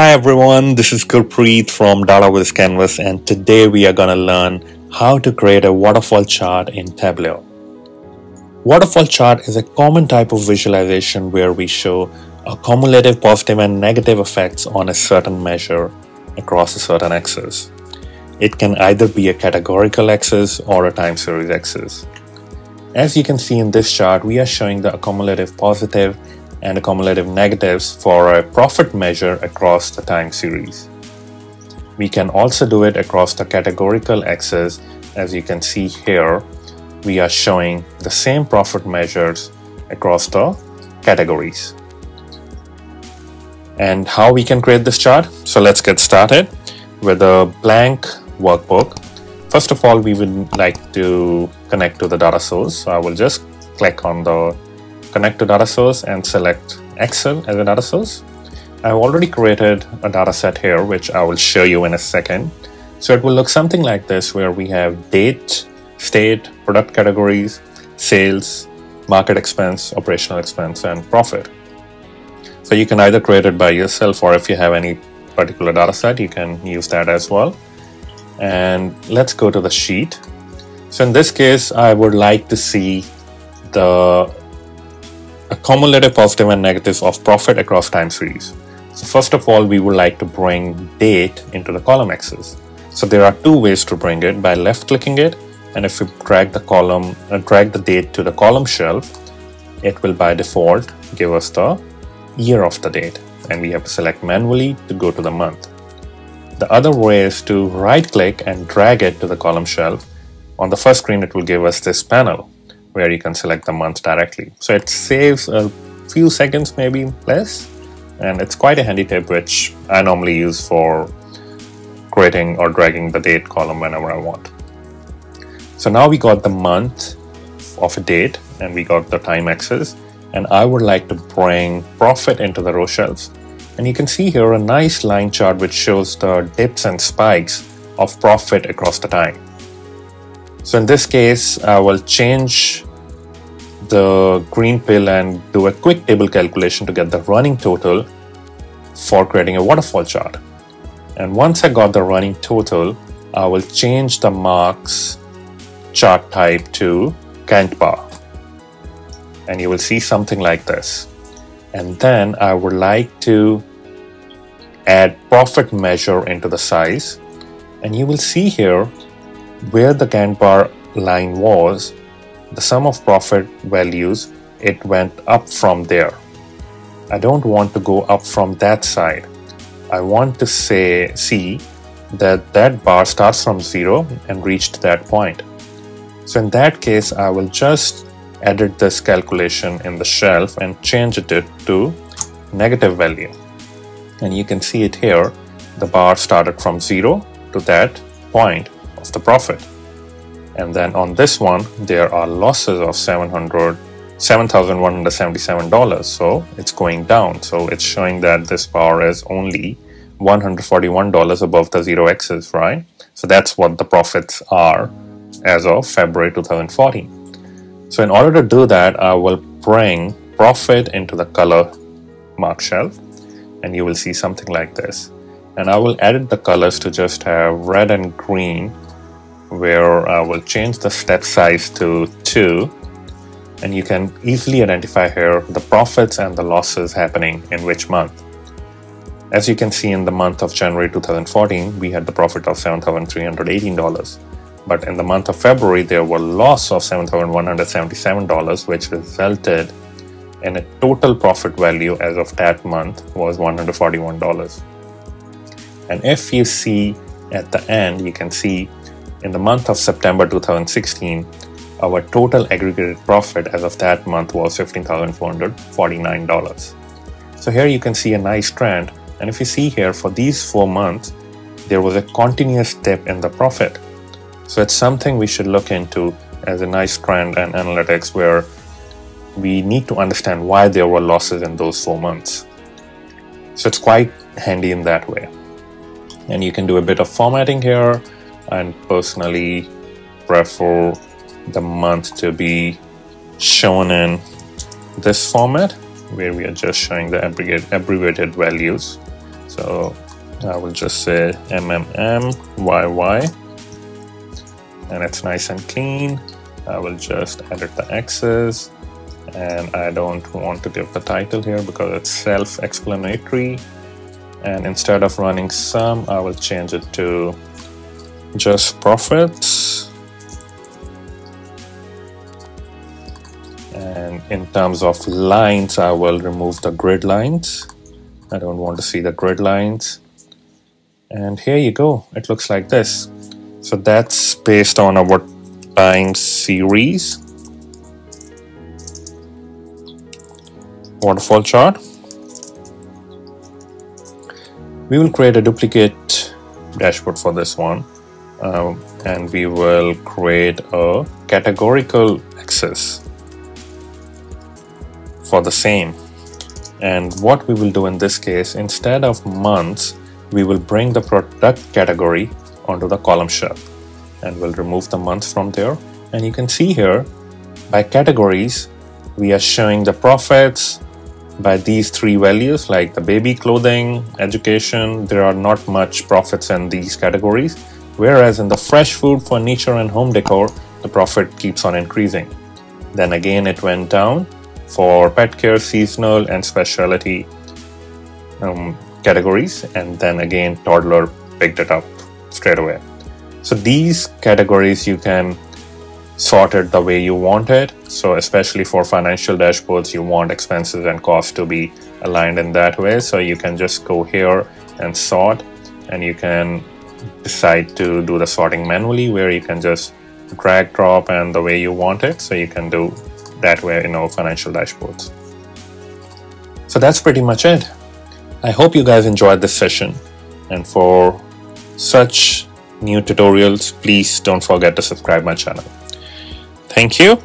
Hi everyone, this is Gurpreet from Data with Canvas, and today we are gonna learn how to create a waterfall chart in Tableau. Waterfall chart is a common type of visualization where we show a cumulative positive and negative effects on a certain measure across a certain axis. It can either be a categorical axis or a time series axis. As you can see in this chart, we are showing the cumulative positive and cumulative negatives for a profit measure across the time series. We can also do it across the categorical axis. As you can see here, we are showing the same profit measures across the categories. And how we can create this chart? So let's get started with a blank workbook. First of all, we would like to connect to the data source. So I will just click on the connect to data source and select Excel as a data source. I've already created a data set here, which I will show you in a second. So it will look something like this, where we have date, state, product categories, sales, market expense, operational expense, and profit. So you can either create it by yourself, or if you have any particular data set, you can use that as well. And let's go to the sheet. So in this case, I would like to see the cumulative positive and negatives of profit across time series. So first of all, we would like to bring date into the column axis. So there are two ways to bring it: by left clicking it, and if you drag the date to the column shelf, it will by default give us the year of the date, and we have to select manually to go to the month. The other way is to right click and drag it to the column shelf. On the first screen, it will give us this panel where you can select the month directly. So it saves a few seconds, maybe less, and it's quite a handy tip which I normally use for creating or dragging the date column whenever I want. So now we got the month of a date and we got the time axis, and I would like to bring profit into the row shelves. And you can see here a nice line chart which shows the dips and spikes of profit across the time. So in this case, I will change the green pill and do a quick table calculation to get the running total for creating a waterfall chart. And once I got the running total, I will change the marks chart type to Gantt bar. And you will see something like this. And then I would like to add profit measure into the size. And you will see here where the Gantt bar line was, the sum of profit values, it went up from there. I don't want to go up from that side. I want to see that bar starts from zero and reached that point. So in that case, I will just edit this calculation in the shelf and change it to negative value. And you can see it here, the bar started from zero to that point of the profit. And then on this one, there are losses of $7,177, so it's going down. So it's showing that this bar is only $141 above the zero axis, right? So that's what the profits are as of February 2014. So in order to do that, I will bring profit into the color mark shelf, and you will see something like this. And I will edit the colors to just have red and green, where I will change the step size to 2, and you can easily identify here the profits and the losses happening in which month. As you can see, in the month of January 2014, we had the profit of $7,318, but in the month of February there were loss of $7,177, which resulted in a total profit value as of that month was $141. And if you see at the end, you can see in the month of September 2016, our total aggregated profit as of that month was $15,449. So here you can see a nice trend. And if you see here, for these 4 months, there was a continuous dip in the profit. So it's something we should look into as a nice trend in analytics, where we need to understand why there were losses in those 4 months. So it's quite handy in that way. And you can do a bit of formatting here. And personally prefer the month to be shown in this format, where we are just showing the abbreviated values. So I will just say MMMYY, and it's nice and clean. I will just edit the X's, and I don't want to give the title here because it's self-explanatory. And instead of running sum, I will change it to just profits. And in terms of lines, I will remove the grid lines. I don't want to see the grid lines. And here you go, it looks like this. So that's based on our time series waterfall chart. We will create a duplicate dashboard for this one, and we will create a categorical axis for the same. And what we will do in this case, instead of months, we will bring the product category onto the column shelf, and we'll remove the months from there. And you can see here, by categories, we are showing the profits by these three values, like the baby clothing, education. There are not much profits in these categories, whereas in the fresh food, furniture and home decor, the profit keeps on increasing. Then again it went down for pet care, seasonal and specialty categories, and then again toddler picked it up straight away. So these categories you can sort it the way you want it. So especially for financial dashboards, you want expenses and costs to be aligned in that way. So you can just go here and sort, and you can decide to do the sorting manually, where you can just drag, drop and the way you want it. So you can do that way in our financial dashboards. So that's pretty much it. I hope you guys enjoyed this session, and for such new tutorials, please don't forget to subscribe my channel. Thank you.